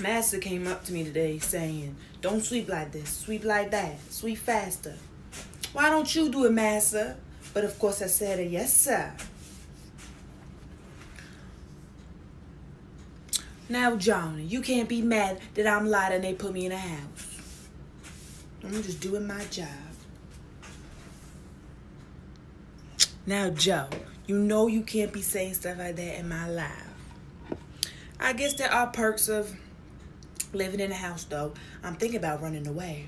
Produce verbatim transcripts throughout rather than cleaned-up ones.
Master came up to me today saying, don't sweep like this, sweep like that, sweep faster. Why don't you do it, Master? But of course I said, yes, sir. Now, Johnny, you can't be mad that I'm light and they put me in a house. I'm just doing my job. Now, Joe, you know you can't be saying stuff like that in my life. I guess there are perks of living in a house, though. I'm thinking about running away.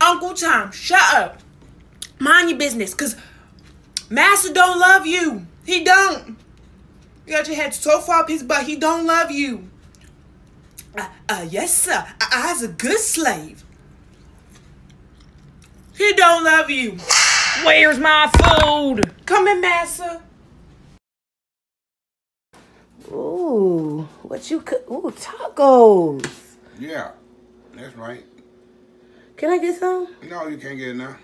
Uncle Tom, shut up. Mind your business, because Master don't love you. He don't. You got your head so far up his butt, he don't love you. Uh, uh, yes, sir. I, I was a good slave. He don't love you. Where's my food? Come in, Master. Ooh, what you cook? Ooh, tacos. Yeah, that's right. Can I get some? No, you can't get it now.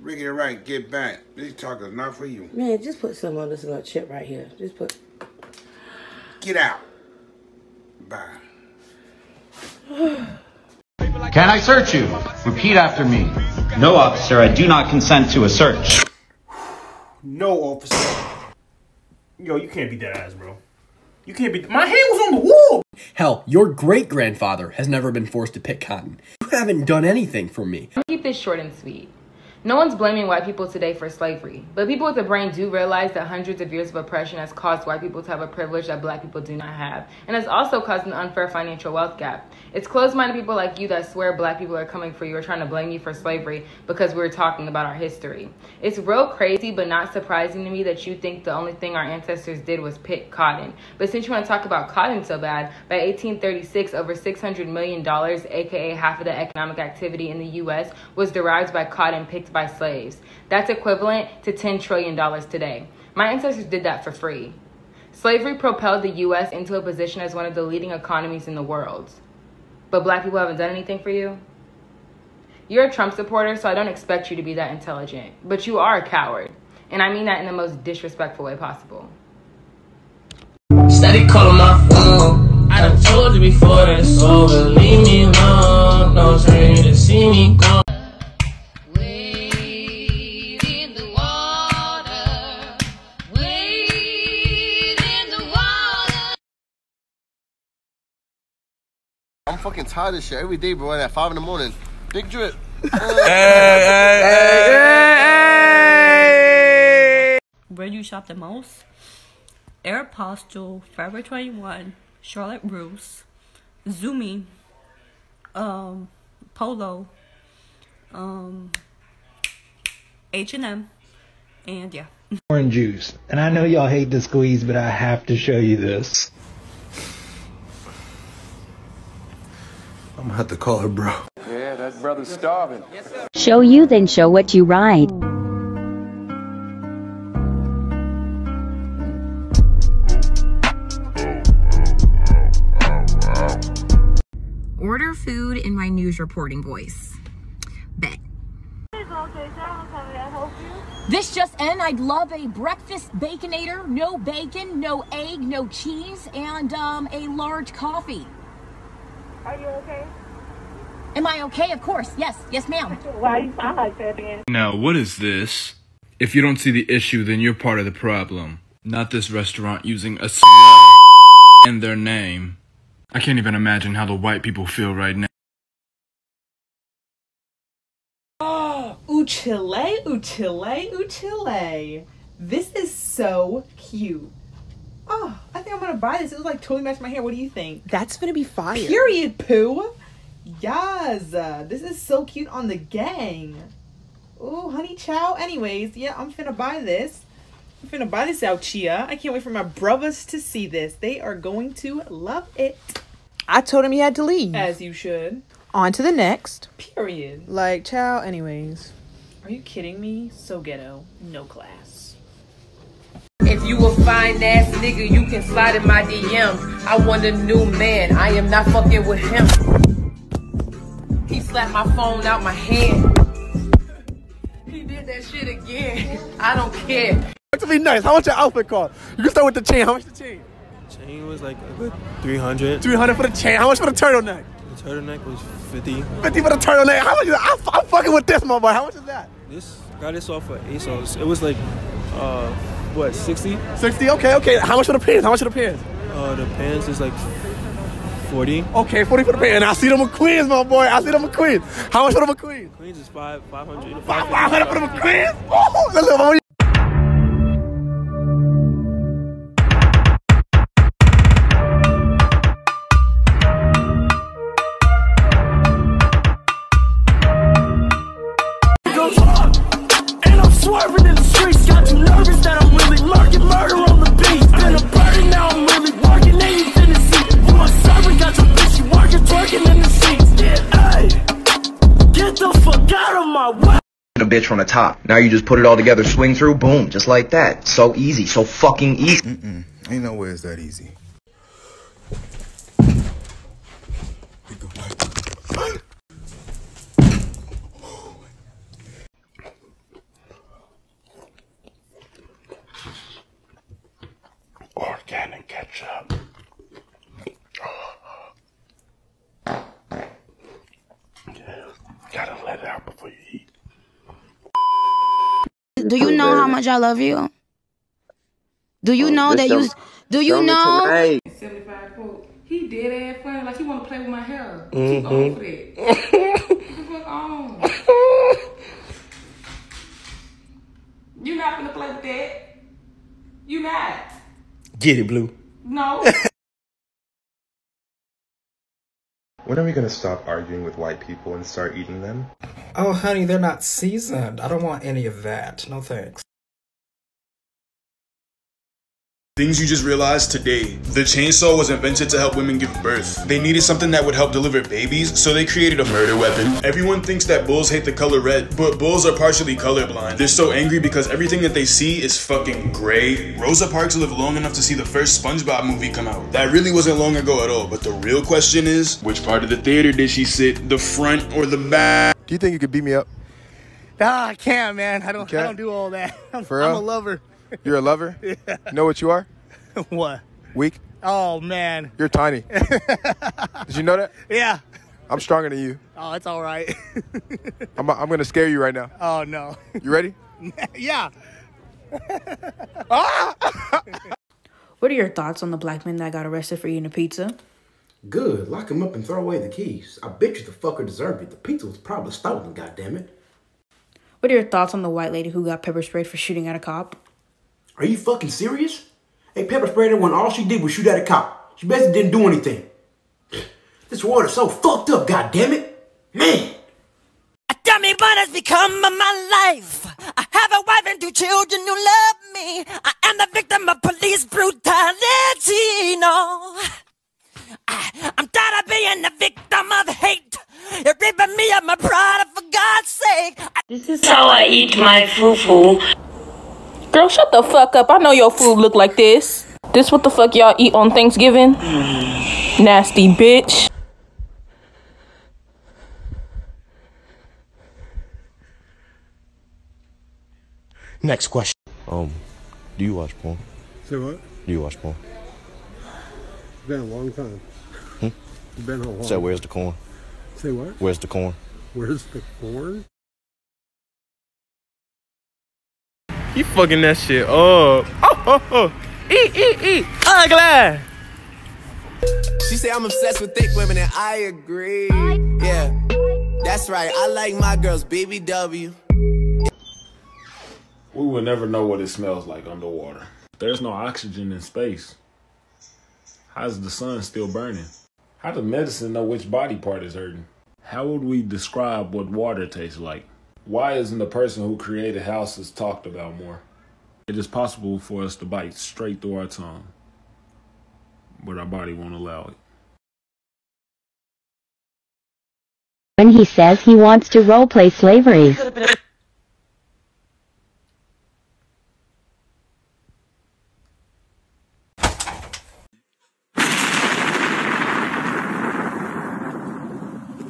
Ricky, right, get back. These tacos not for you. Man, just put some on this little chip right here. Just put. Get out. Bye. Can I search you? Repeat after me. No, officer, I do not consent to a search. No, officer. Yo, you can't be that ass, bro. You can't be. My hand was on the wall. Hell, your great-grandfather has never been forced to pick cotton. You haven't done anything for me. I'll keep this short and sweet. No one's blaming white people today for slavery, but people with a brain do realize that hundreds of years of oppression has caused white people to have a privilege that black people do not have, and has also caused an unfair financial wealth gap. It's closed-minded people like you that swear black people are coming for you or trying to blame you for slavery because we were talking about our history. It's real crazy but not surprising to me that you think the only thing our ancestors did was pick cotton. But since you want to talk about cotton so bad, by eighteen thirty-six, over six hundred million dollars, aka half of the economic activity in the U S, was derived by cotton picked by slaves. That's equivalent to ten trillion dollars today. My ancestors did that for free. Slavery propelled the U S into a position as one of the leading economies in the world. But black people haven't done anything for you? You're a Trump supporter, so I don't expect you to be that intelligent. But you are a coward. And I mean that in the most disrespectful way possible. Steady calling my phone. I done told you before that, so believe me alone. No dream to see me go. I'm fucking tired of this shit every day, bro, at five in the morning. Big drip. hey, hey, hey, hey. Where you shop the most? Aeropostale, Forever twenty-one, Charlotte Russe, Zoomy, um, Polo, um, H and M, and yeah. Orange juice. And I know y'all hate the squeeze, but I have to show you this. I'm gonna have to call her, bro. Yeah, that brother's starving. Yes, sir. Show you, then show what you ride. Order food in my news reporting voice. Bet. This just in, I'd love a breakfast baconator. No bacon, no egg, no cheese, and um, a large coffee. Are you okay? Am I okay? Of course. Yes. Yes, ma'am. Why you sound like that, man? Now, what is this? If you don't see the issue, then you're part of the problem. Not this restaurant using a in their name. I can't even imagine how the white people feel right now. Oh, Uchile, Uchile, Uchile. This is so cute. Oh, I think I'm gonna buy this. It was like totally matched my hair. What do you think? That's gonna be fire. Period, poo. Yes. This is so cute on the gang. Oh, honey chow. Anyways, yeah, I'm finna buy this. I'm finna buy this out, Chia. I can't wait for my brothers to see this. They are going to love it. I told him he had to leave. As you should. On to the next. Period. Like, chow. Anyways. Are you kidding me? So ghetto. No class. If you a fine ass nigga, you can slide in my D Ms. I want a new man. I am not fucking with him. He slapped my phone out my hand. He did that shit again. I don't care. To be nice, how much your outfit cost? You can start with the chain. How much the chain? chain was like a good three hundred. three hundred for the chain. How much for the turtleneck? The turtleneck was fifty. fifty for the turtleneck. How much is that? I, I'm fucking with this, my boy. How much is that? This got this off for ASOS. It was like, uh, what, sixty? sixty. Okay, okay. How much for the pants? How much for the pants? Uh, the pants is like forty. Okay, forty for the pants. And I see them in Queens, my boy. I see them in Queens. How much for them in Queens? Queens is five, five hundred. Five, five hundred for them in Queens. Oh, that's a little. Bitch on the top. Now you just put it all together, swing through, boom, just like that. So easy, so fucking easy. Mm-mm. Ain't no way it's that easy. Organic ketchup. Yeah. Gotta let it out before you eat. Do you know how much I love you? Do you know that you... Do you know... seventy-five quote. He dead ass funny. Like, he want to play with my hair. Mm-hmm. Keep on for that. Get the fuck on. You not gonna play with that. You not. Get it, Blue. No. When are we gonna stop arguing with white people and start eating them? Oh, honey, they're not seasoned. I don't want any of that. No thanks. Things you just realized today. The chainsaw was invented to help women give birth. They needed something that would help deliver babies, so they created a murder weapon. Everyone thinks that bulls hate the color red, but bulls are partially colorblind. They're so angry because everything that they see is fucking gray. Rosa Parks lived long enough to see the first SpongeBob movie come out. That really wasn't long ago at all, but the real question is, which part of the theater did she sit? The front or the back? Do you think you could beat me up? Nah, I can't, man. I don't, I don't do all that. I'm, For real? I'm a lover. You're a lover? Yeah. You know what you are? What? Weak. Oh, man. You're tiny. Did you know that? Yeah. I'm stronger than you. Oh, it's all right. I'm, I'm going to scare you right now. Oh, no. You ready? Yeah. What are your thoughts on the black man that got arrested for eating a pizza? Good. Lock him up and throw away the keys. I bet you the fucker deserved it. The pizza was probably stolen, goddammit. What are your thoughts on the white lady who got pepper sprayed for shooting at a cop? Are you fucking serious? Hey, pepper sprayed her when all she did was shoot at a cop. She basically didn't do anything. This world is so fucked up, goddammit. Man! A dummy butt has become my life. I have a wife and two children who love me. I am the victim of police brutality, no. I, I'm tired of being the victim of hate. You're ripping me up my pride, for God's sake. I this is how I eat my fufu. Girl, shut the fuck up. I know your food look like this. This what the fuck y'all eat on Thanksgiving? Mm. Nasty bitch. Next question. Um, do you watch porn? Say what? Do you watch porn? It's been a long time. Hmm? It's been a long time. Say, where's the corn? Say what? Where's the corn? Where's the corn? You fucking that shit up. Oh, oh, oh. Eat, eat, eat. Ugly. She said I'm obsessed with thick women, and I agree. Yeah, that's right. I like my girls B B W. We will never know what it smells like underwater. There's no oxygen in space. How's the sun still burning? How does medicine know which body part is hurting? How would we describe what water tastes like? Why isn't the person who created houses talked about more? It is possible for us to bite straight through our tongue, but our body won't allow it. When he says he wants to roleplay slavery.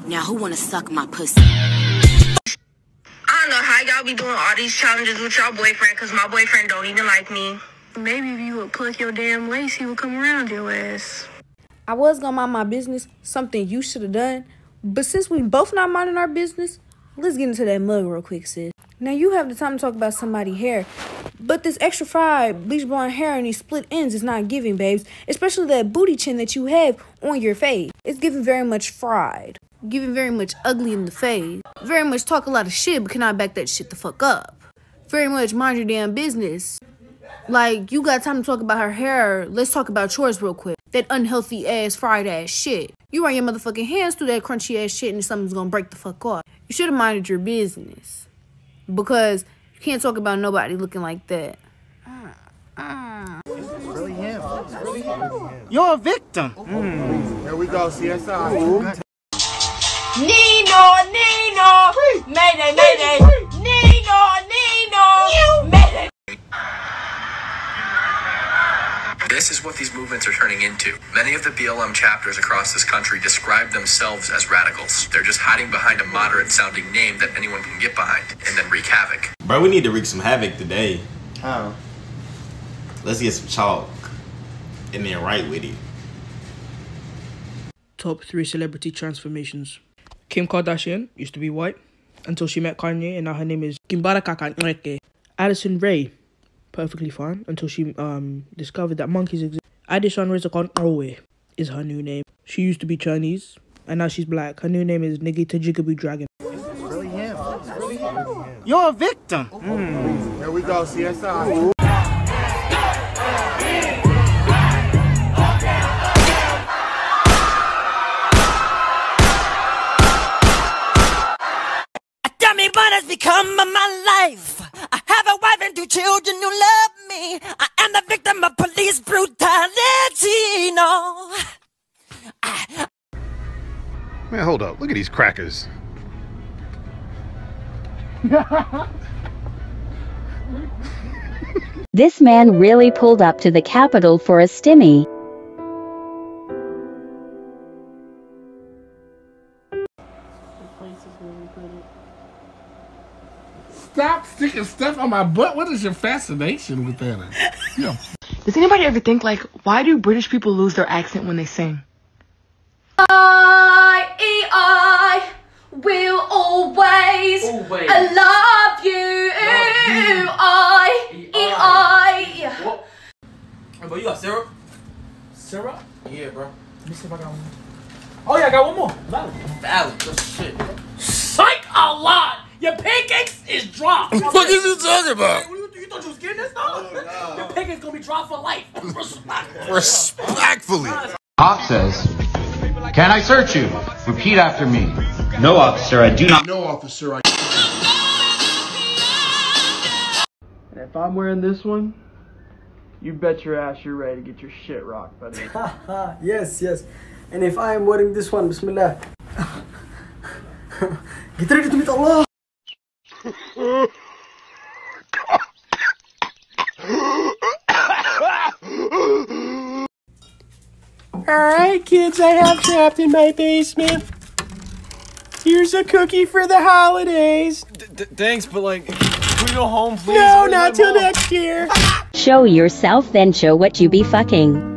Now who wanna suck my pussy? I don't know how y'all be doing all these challenges with y'all boyfriend, because my boyfriend don't even like me. Maybe if you would pluck your damn lace, he would come around your ass. I was gonna mind my business, something you should have done. But since we both not minding our business, let's get into that mug real quick, sis. Now you have the time to talk about somebody's hair, but this extra fried, bleach blonde hair and these split ends is not giving, babes. Especially that booty chin that you have on your face. It's giving very much fried. Giving very much ugly in the face. Very much talk a lot of shit, but cannot back that shit the fuck up. Very much mind your damn business. Like, you got time to talk about her hair. Let's talk about yours real quick. That unhealthy ass, fried ass shit. You run your motherfucking hands through that crunchy ass shit and something's gonna break the fuck off. You should have minded your business. Because you can't talk about nobody looking like that. Mm. Mm. It's really him. It's really him. You're a victim. Mm. Here we go, C S I. Nino, Nino, Mayday, Mayday. Nino, Nino, Mayday. This is what these movements are turning into. Many of the B L M chapters across this country describe themselves as radicals. They're just hiding behind a moderate-sounding name that anyone can get behind and then wreak havoc. Bro, we need to wreak some havoc today. How? Let's get some chalk and then right with it. Top three celebrity transformations. Kim Kardashian used to be white until she met Kanye, and now her name is Kimbara Kakanreke. Addison Rae. Perfectly fine until she um discovered that monkeys exist. Addison Rizakon Owe is her new name. She used to be Chinese and now she's black. Her new name is Nigita Jigaboo Dragon. It's really him. It's really him. You're a victim. Mm. Here we go, C S I. A dummy bun has become my life. Two children who love me. I am the victim of police brutality. No. I... Man, hold up. Look at these crackers. This man really pulled up to the Capitol for a stimmy. Stop sticking stuff on my butt. What is your fascination with that? Yeah. Does anybody ever think, like, why do British people lose their accent when they sing? I, e, I will always, always. I love you. Love you. I, e, I. E, I. What? Hey, bro, you got syrup? Syrup? Yeah, bro. Let me see if I got one. Oh, yeah, I got one more. Valid. Valid. Good shit. Psych a lot. Your pancakes is dropped. What the fuck is you talking about? You, you thought you was getting this though? No, no. Your pancakes gonna be dropped for life. Respectfully. Respectfully. Cop says, can I search you? Repeat after me. No, officer, I do not. No, officer, I do. And if I'm wearing this one, you bet your ass you're ready to get your shit rocked, buddy. Yes, yes. And if I am wearing this one, bismillah. Get ready to meet Allah. Alright kids, I have trapped in my basement. Here's a cookie for the holidays. D thanks, but like, can we go home please? No, not till next year. Show yourself, then show what you be fucking.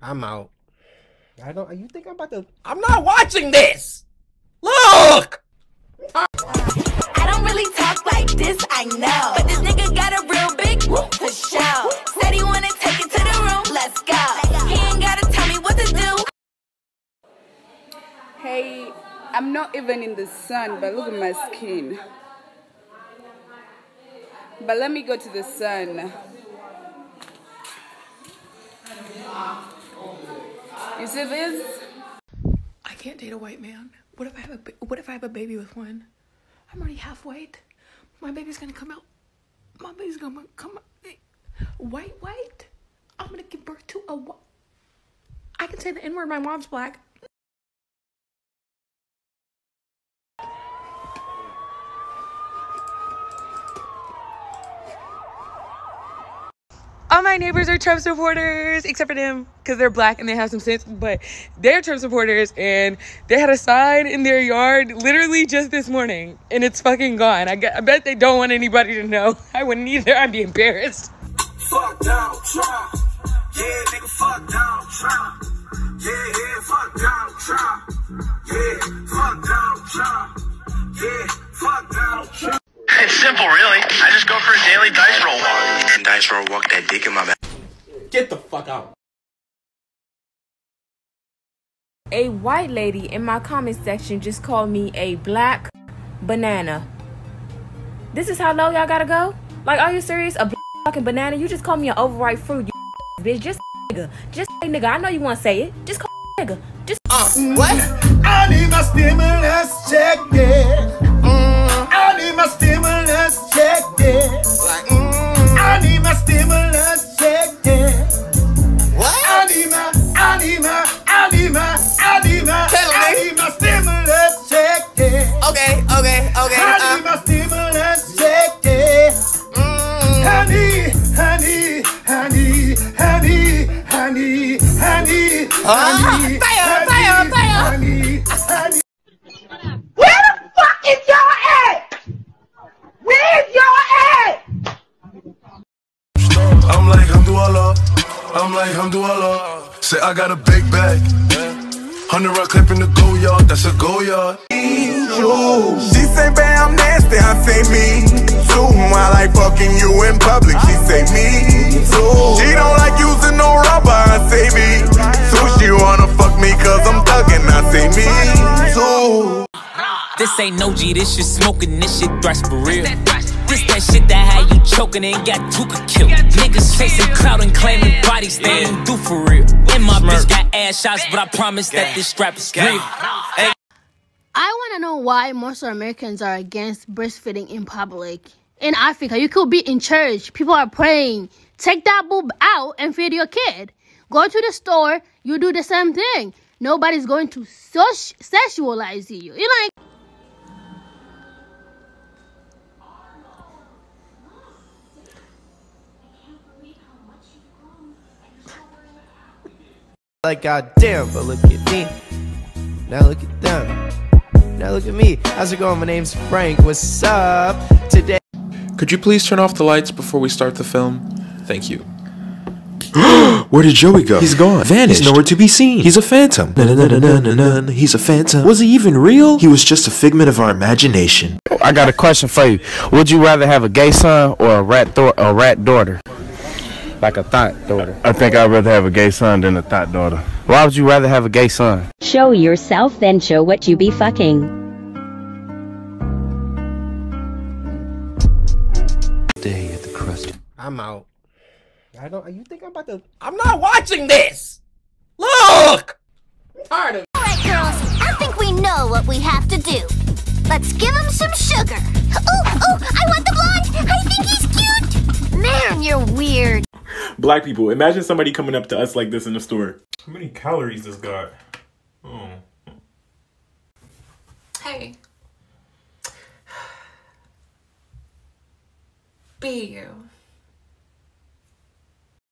I'm out. I don't. You think I'm about to? I'm not watching this. Look. I don't really talk like this. I know, but this nigga got a real big whoop for show. Said he wanna take it to the room. Let's go. He ain't gotta tell me what to do. Hey, I'm not even in the sun, but look at my skin. But let me go to the sun. You see this? I can't date a white man. What if I have a what if I have a baby with one? I'm already half white. My baby's gonna come out. My baby's gonna come out. White, white. I'm gonna give birth to a white. I can say the N word. My mom's black. All my neighbors are Trump supporters, except for them, because they're black and they have some sense, but they're Trump supporters, and they had a sign in their yard literally just this morning, and it's fucking gone. I, get, I bet they don't want anybody to know. I wouldn't either. I'd be embarrassed. Fuck Donald Trump. Yeah, nigga, fuck Donald Trump. Yeah, yeah, fuck Donald Trump. Yeah, fuck Donald Trump. Yeah, fuck Donald Trump. It's simple, really. I just go for a daily dice roll walk. And dice roll walk that dick in my back. Get the fuck out. A white lady in my comment section just called me a black banana. This is how low y'all gotta go? Like, are you serious? A black fucking banana? You just called me an overripe fruit, you bitch. Just nigga. Just nigga. I know you wanna say it. Just call me nigga. Just uh, what? I need my stimulus check, yeah. My stimulus check, yeah. Like, mm, I need my stimulus check, yeah. What? I need my, I need my, I need my, I need my, Tell I me. need my stimulus check, yeah. Okay, okay, okay. I uh, need my stimulus check, yeah. Mm. I need, I need, I need, I need, I need, I need, I need, fire, fire, fire. I need, I need. Where the fuck is y'all at? Where's your head? I'm like Hamdulillah, I'm like Hamdulillah. Say I got a big bag, hundred rock clip in the go yard, that's a go yard. She say, babe, I'm nasty, I say me too. I like fucking you in public, she say me too. She don't like using no rubber, I say me too. She wanna fuck me 'cause I'm thuggin', I say me too. This ain't no G, this shit smoking, this shit thrash for real. This that shit that had you choking and got Tuka killed. Niggas chasing clout and claiming bodies they ain't do for real. And my bitch got ass shots, but I promise that this strap is real. Hey. I wanna know why most Americans are against breastfeeding in public. In Africa, you could be in church, people are praying. Take that boob out and feed your kid. Go to the store, you do the same thing. Nobody's going to sexualize you. You're like... Like, goddamn, but look at me. Now look at them. Now look at me. How's it going? My name's Frank. What's up? Today. Could you please turn off the lights before we start the film? Thank you. Where did Joey go? He's gone. Vanished. He's nowhere to be seen. He's a phantom. Na na na na na na na. He's a phantom. Was he even real? He was just a figment of our imagination. I got a question for you. Would you rather have a gay son or a rat a rat daughter? Like a thought daughter. I think I'd rather have a gay son than a thought daughter. Why would you rather have a gay son? Show yourself, then show what you be fucking. Day at the crust. I'm out. I don't. You think I'm about to? I'm not watching this. Look. I'm tired of. All right, girls. I think we know what we have to do. Let's give him some sugar. Oh, oh! I want the blonde. I think he's cute. Man, you're weird. Black people, imagine somebody coming up to us like this in the store. How many calories this got? Oh. Hey. Be you.